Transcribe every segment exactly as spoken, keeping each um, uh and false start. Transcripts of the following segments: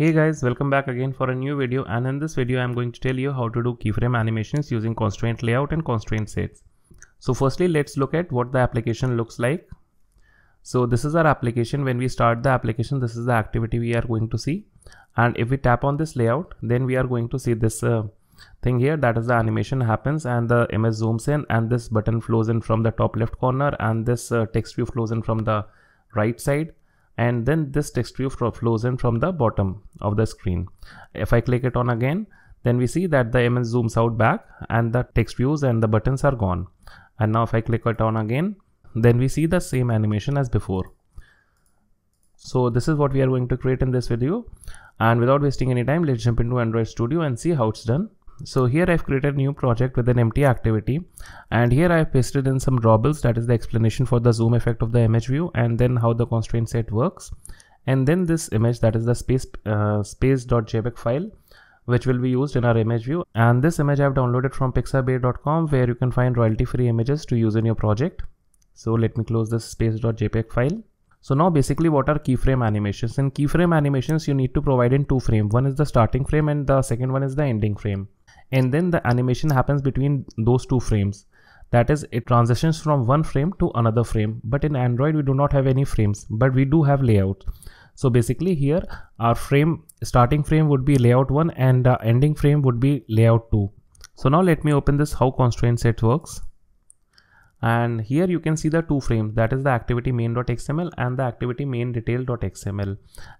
Hey guys, welcome back again for a new video, and in this video I am going to tell you how to do keyframe animations using constraint layout and constraint sets. So firstly, let's look at what the application looks like. So this is our application. When we start the application, this is the activity we are going to see, and if we tap on this layout, then we are going to see this uh, thing here, that is the animation happens and the image zooms in, and this button flows in from the top left corner, and this uh, text view flows in from the right side, and then this text view flows in from the bottom of the screen. If I click it on again, then we see that the image zooms out back and the text views and the buttons are gone. And now if I click it on again, then we see the same animation as before. So this is what we are going to create in this video, and without wasting any time, let's jump into Android Studio and see how it's done. So here I've created a new project with an empty activity, and here I've pasted in some drawbels, that is the explanation for the zoom effect of the image view and then how the constraint set works, and then this image, that is the space uh, space.jpg file, which will be used in our image view. And this image I've downloaded from pixabay dot com, where you can find royalty free images to use in your project. So let me close this space.jpg file. So now basically, what are keyframe animations? In keyframe animations, you need to provide in two frames. One is the starting frame and the second one is the ending frame. And then the animation happens between those two frames. That is, it transitions from one frame to another frame. But in Android, we do not have any frames, but we do have layout. So basically here, our frame, starting frame would be layout one and the ending frame would be layout two. So now let me open this how constraint set works. And here you can see the two frames, that is the activity main.xml and the activity main detail.xml.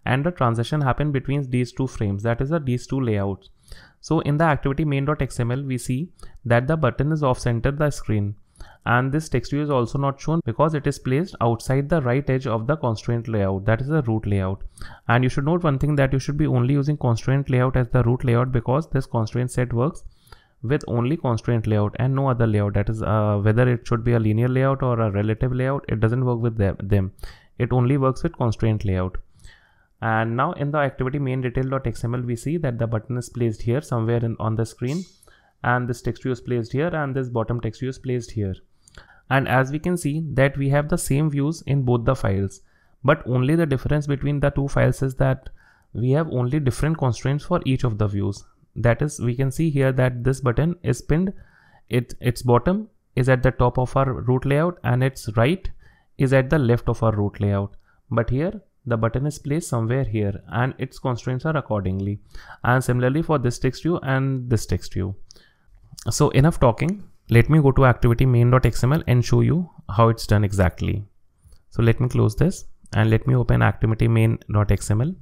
And the transition happened between these two frames, that is the these two layouts. So in the activity main.xml, we see that the button is off center the screen, and this text view is also not shown because it is placed outside the right edge of the constraint layout, that is the root layout. And you should note one thing, that you should be only using constraint layout as the root layout, because this constraint set works with only constraint layout and no other layout. That is, uh, whether it should be a linear layout or a relative layout, it doesn't work with them. It only works with constraint layout. And now in the activity main detail.xml, we see that the button is placed here somewhere in, on the screen, and this text view is placed here, and this bottom text view is placed here. And as we can see that we have the same views in both the files, but only the difference between the two files is that we have only different constraints for each of the views. That is, we can see here that this button is pinned, it its bottom is at the top of our root layout and its right is at the left of our root layout, but here the button is placed somewhere here and its constraints are accordingly. And similarly for this text view and this text view. So enough talking, let me go to activity main.xml and show you how it's done exactly. So let me close this and let me open activity main.xml,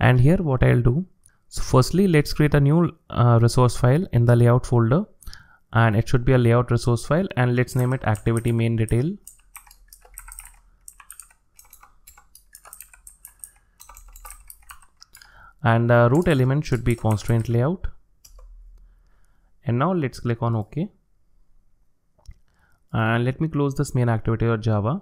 and here what I'll do. So firstly, let's create a new uh, resource file in the layout folder, and it should be a layout resource file, and let's name it activity main detail. And the root element should be constraint layout. And now let's click on OK. And let me close this main activity or Java.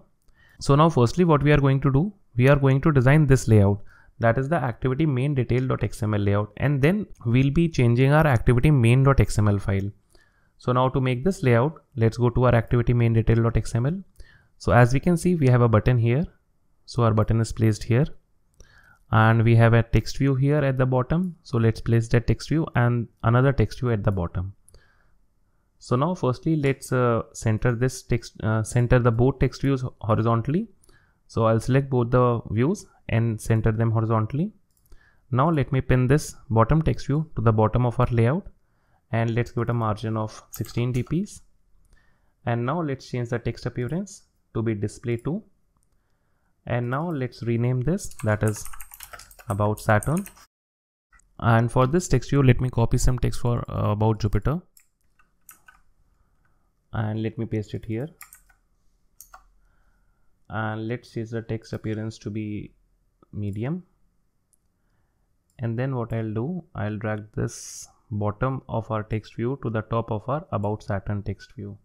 So now firstly, what we are going to do, we are going to design this layout, that is the activity main detail.xml layout, and then we'll be changing our activity main.xml file. So now to make this layout, let's go to our activity main detail.xml. So as we can see, we have a button here. So our button is placed here, and we have a text view here at the bottom. So let's place that text view and another text view at the bottom. So now firstly, let's uh, center this text, uh, center the both text views horizontally. So I'll select both the views and center them horizontally. Now let me pin this bottom text view to the bottom of our layout, and let's give it a margin of sixteen D P S. And now let's change the text appearance to be display to, and now let's rename this, that is about Saturn. And for this text view, let me copy some text for uh, about Jupiter, and let me paste it here. And let's change the text appearance to be medium, and then what I'll do, I'll drag this bottom of our text view to the top of our about Saturn text view,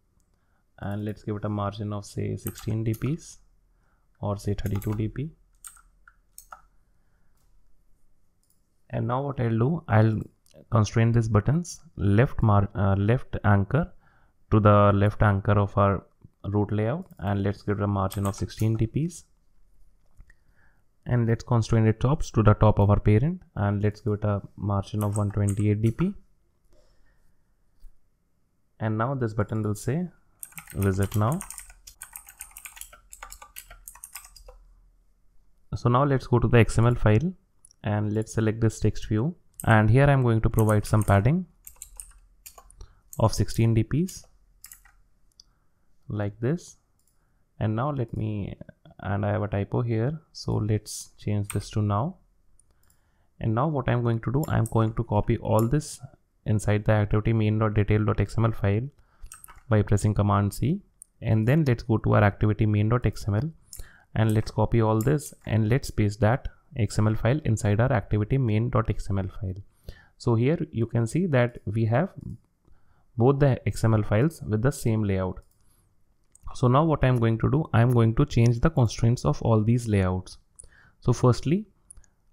and let's give it a margin of say sixteen D P S or say thirty-two D P. And now what I'll do, I'll constrain these buttons left mar uh, left anchor to the left anchor of our root layout, and let's give it a margin of sixteen D P S. and let's constrain it tops to the top of our parent, and let's give it a margin of one twenty-eight D P. And now this button will say visit now. So now let's go to the X M L file and let's select this text view, and here I'm going to provide some padding of sixteen D Ps like this. And now let me, and I have a typo here, so let's change this to now. And now what I'm going to do, I'm going to copy all this inside the activity main.detail.xml file by pressing command C, and then let's go to our activity main.xml and let's copy all this and let's paste that X M L file inside our activity main.xml file. So here you can see that we have both the X M L files with the same layout. So now what I'm going to do, I'm going to change the constraints of all these layouts. So firstly,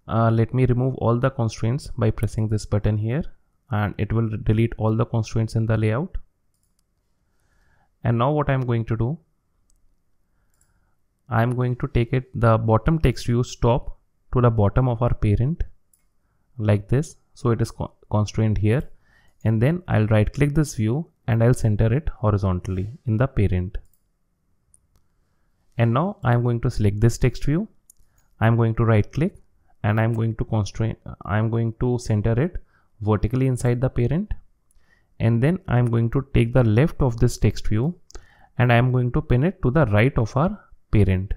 uh, let me remove all the constraints by pressing this button here, and it will delete all the constraints in the layout. And now what I'm going to do, I'm going to take it the bottom text view's top to the bottom of our parent like this. So it is co constrained here, and then I'll right click this view and I'll center it horizontally in the parent. And now I'm going to select this text view. I'm going to right click and I'm going to constrain, I'm going to center it vertically inside the parent. And then I'm going to take the left of this text view and I'm going to pin it to the right of our parent.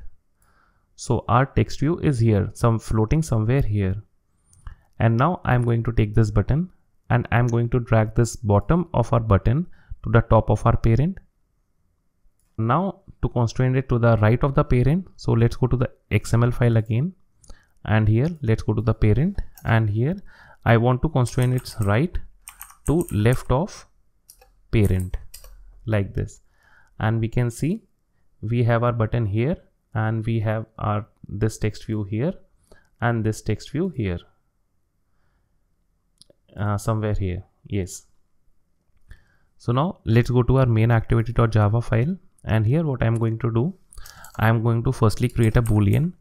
So our text view is here, some floating somewhere here. And now I'm going to take this button and I'm going to drag this bottom of our button to the top of our parent. Now to constrain it to the right of the parent, so let's go to the X M L file again, and here let's go to the parent, and here I want to constrain its right to left of parent like this. And we can see we have our button here, and we have our this text view here, and this text view here, uh, somewhere here. Yes. So now let's go to our main activity.java file, and here what I'm going to do, I'm going to firstly create a boolean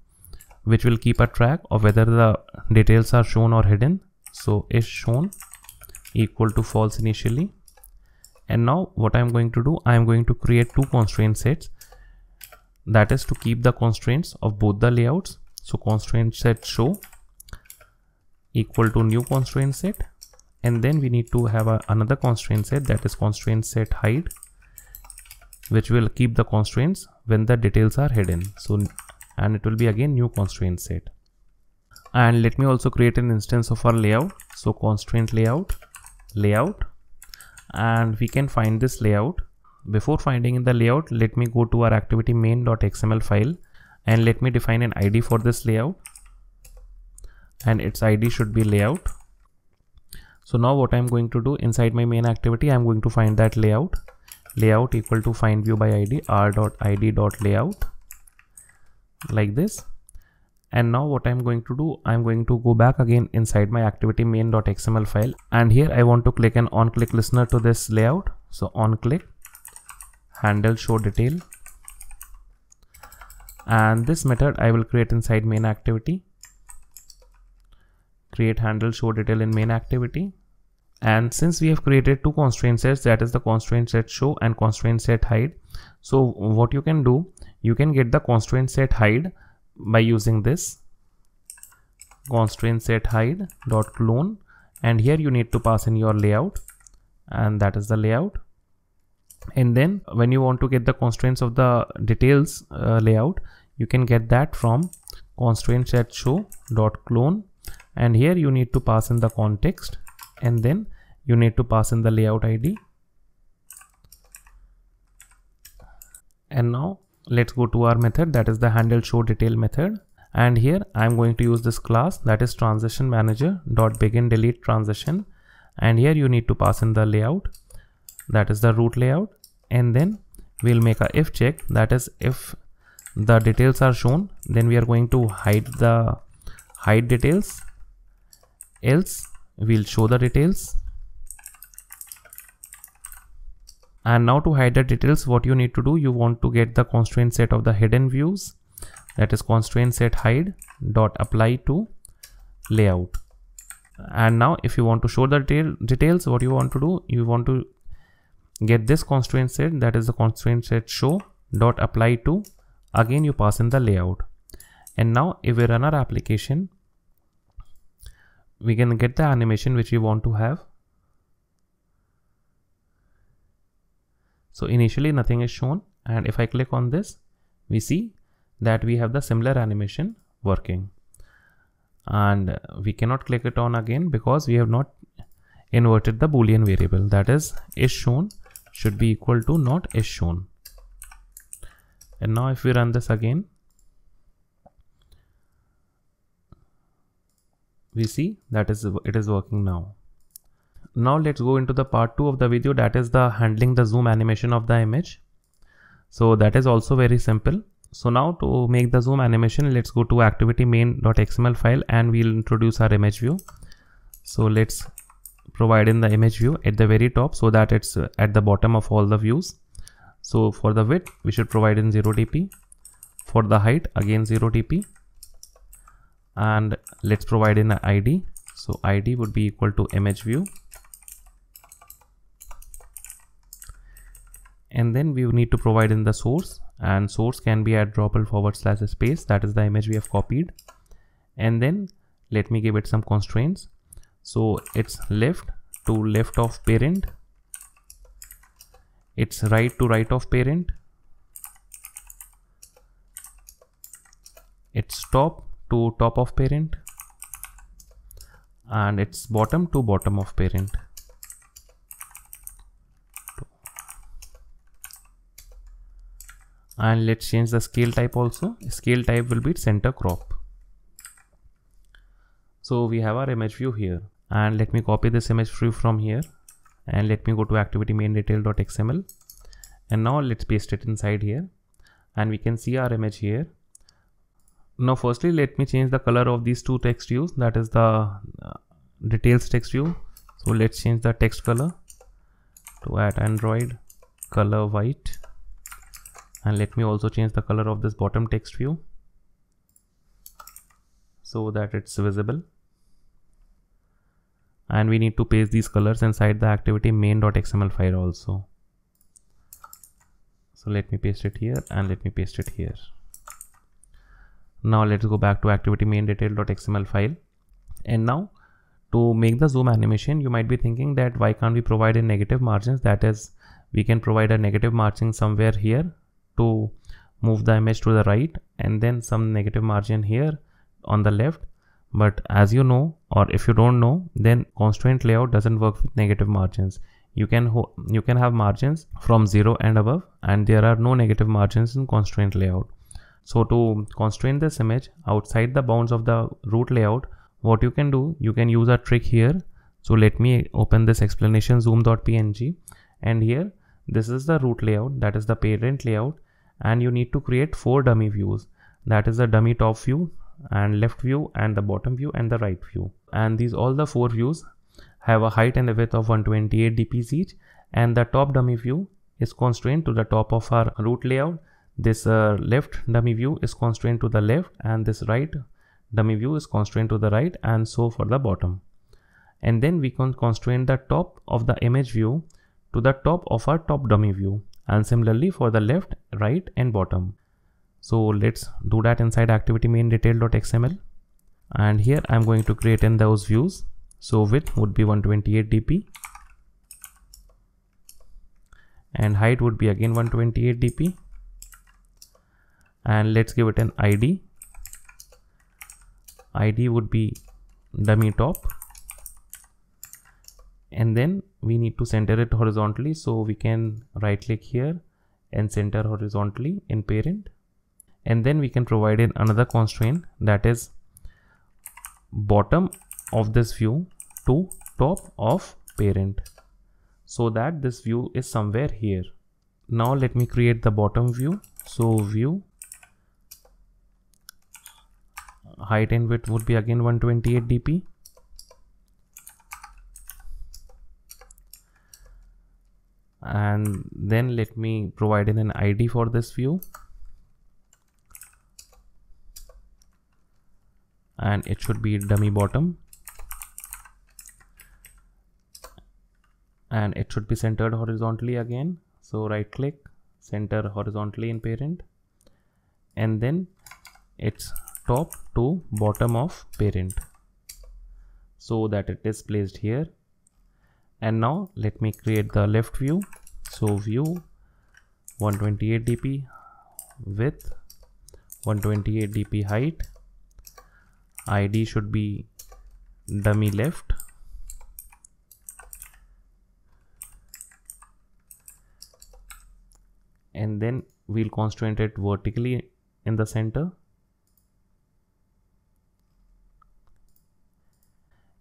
which will keep a track of whether the details are shown or hidden. So is shown equal to false initially. And now what I'm going to do, I'm going to create two constraint sets, that is to keep the constraints of both the layouts. So constraint set show equal to new constraint set, and then we need to have a, another constraint set, that is constraint set hide, which will keep the constraints when the details are hidden. So, and it will be again new constraint set. And let me also create an instance of our layout. So constraint layout layout, and we can find this layout. Before finding in the layout, let me go to our activity main.xml file and let me define an I D for this layout, and its I D should be layout. So now what I'm going to do, inside my main activity, I'm going to find that layout. Layout equal to find view by I D r.id.layout like this. And now what I'm going to do, I'm going to go back again inside my activity main.xml file, and here I want to click an on click listener to this layout. So on click handle show detail, and this method I will create inside main activity. Create handle show detail in main activity. And since we have created two constraint sets, that is the constraint set show and constraint set hide, so what you can do, you can get the constraint set hide by using this constraint set hide dot clone, and here you need to pass in your layout, and that is the layout. And then when you want to get the constraints of the details uh, layout, you can get that from constraint set show dot clone, and here you need to pass in the context, and then you need to pass in the layout I D. And now let's go to our method, that is the handle show detail method, and here I'm going to use this class, that is transition manager dot begin delete transition, and here you need to pass in the layout, that is the root layout. And then we'll make a if check, that is if the details are shown, then we are going to hide the hide details, else we'll show the details. And now to hide the details, what you need to do, you want to get the constraint set of the hidden views, that is constraint set hide dot apply to layout. And now if you want to show the detail, details, what you want to do, you want to get this constraint set, that is the constraint set show dot apply to, again you pass in the layout. And now if we run our application, we can get the animation which we want to have. So initially nothing is shown, and if I click on this, we see that we have the similar animation working, and we cannot click it on again because we have not inverted the Boolean variable, that is is shown should be equal to not is shown. And now if we run this again, we see that is it is working now. Now let's go into the part two of the video, that is the handling the zoom animation of the image. So that is also very simple. So now to make the zoom animation, let's go to activity main.xml file and we'll introduce our image view. So let's provide in the image view at the very top so that it's at the bottom of all the views. So for the width, we should provide in zero D P. For the height, again zero D P. And let's provide in an I D. So I D would be equal to image view. And then we need to provide in the source, and source can be at dropl forward slash space, that is the image we have copied. And then let me give it some constraints. So it's left to left of parent, it's right to right of parent, it's top to top of parent, and it's bottom to bottom of parent. And let's change the scale type also. Scale type will be center crop. So we have our image view here, and let me copy this image view from here, and let me go to activity main detail.xml, and now let's paste it inside here, and we can see our image here. Now firstly let me change the color of these two text views, that is the uh, details text view. So let's change the text color to at Android color white. And let me also change the color of this bottom text view so that it's visible. And we need to paste these colors inside the activity main.xml file also. So let me paste it here and let me paste it here. Now let's go back to activity main detail.xml file. And now to make the zoom animation, you might be thinking that why can't we provide a negative margins? That is, we can provide a negative margin somewhere here to move the image to the right, and then some negative margin here on the left. But as you know, or if you don't know, then constraint layout doesn't work with negative margins. You can ho you can have margins from zero and above, and there are no negative margins in constraint layout. So to constrain this image outside the bounds of the root layout, what you can do, you can use a trick here. So let me open this explanation zoom.png, and here this is the root layout, that is the parent layout, and you need to create four dummy views, that is the dummy top view and left view and the bottom view and the right view. And these all the four views have a height and a width of one twenty-eight D P each, and the top dummy view is constrained to the top of our root layout. This uh, left dummy view is constrained to the left, and this right dummy view is constrained to the right, and so for the bottom. And then we can constrain the top of the image view to the top of our top dummy view, and similarly for the left, right and bottom. So let's do that inside activity main detail.xml, and here I'm going to create in those views. So width would be one twenty-eight D P and height would be again one twenty-eight D P, and let's give it an I D. I D would be dummy top, and then we need to center it horizontally, so we can right click here and center horizontally in parent. And then we can provide in another constraint, that is bottom of this view to top of parent, so that this view is somewhere here. Now let me create the bottom view. So view height and width would be again one twenty-eight D P. And then let me provide in an I D for this view. and it should be dummy bottom, and it should be centered horizontally again. So right click, center horizontally in parent, and then it's top to bottom of parent, so that it is placed here. And now let me create the left view. So view one twenty-eight D P width, one twenty-eight D P height, I D should be dummy left, and then we'll constraint it vertically in the center,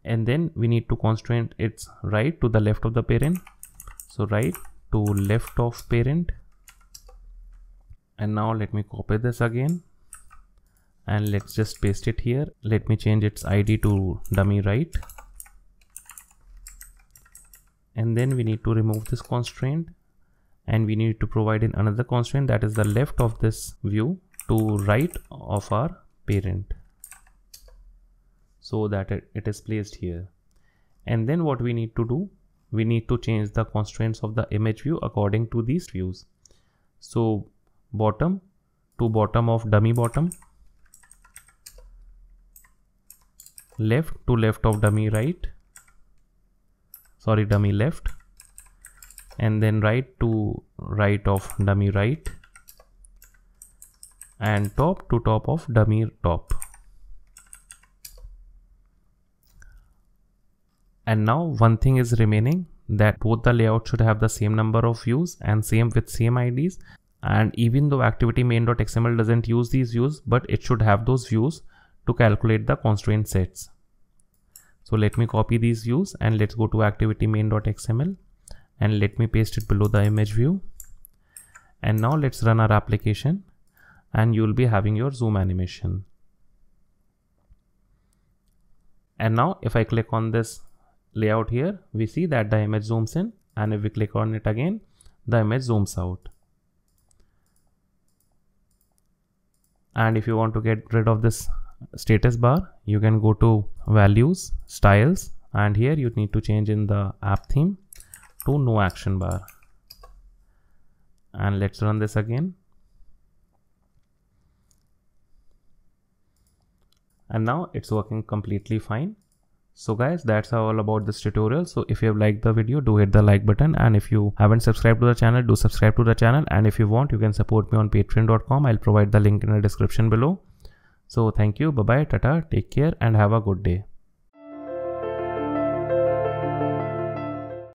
and then we need to constraint its right to the left of the parent. So right to left of parent. And now let me copy this again, and let's just paste it here. Let me change its I D to dummy right, and then we need to remove this constraint, and we need to provide in another constraint, that is the left of this view to right of our parent, so that it, it is placed here. And then what we need to do, we need to change the constraints of the image view according to these views. So bottom to bottom of dummy bottom, left to left of dummy right, sorry dummy left, and then right to right of dummy right, and top to top of dummy top. And now one thing is remaining, that both the layouts should have the same number of views and same with same I Ds. And even though activity main.xml doesn't use these views, but it should have those views to calculate the constraint sets. So let me copy these views, and let's go to activity main.xml, and let me paste it below the image view. And now let's run our application, and you'll be having your zoom animation. And now if I click on this layout here, we see that the image zooms in, and if we click on it again, the image zooms out. And if you want to get rid of this status bar, you can go to values, styles, and here you need to change in the app theme to no action bar. And let's run this again. And now it's working completely fine. So guys, that's all about this tutorial. So if you have liked the video, do hit the like button, and if you haven't subscribed to the channel, do subscribe to the channel, and if you want, you can support me on patreon dot com. I'll provide the link in the description below. So thank you, bye bye, tata, take care, and have a good day.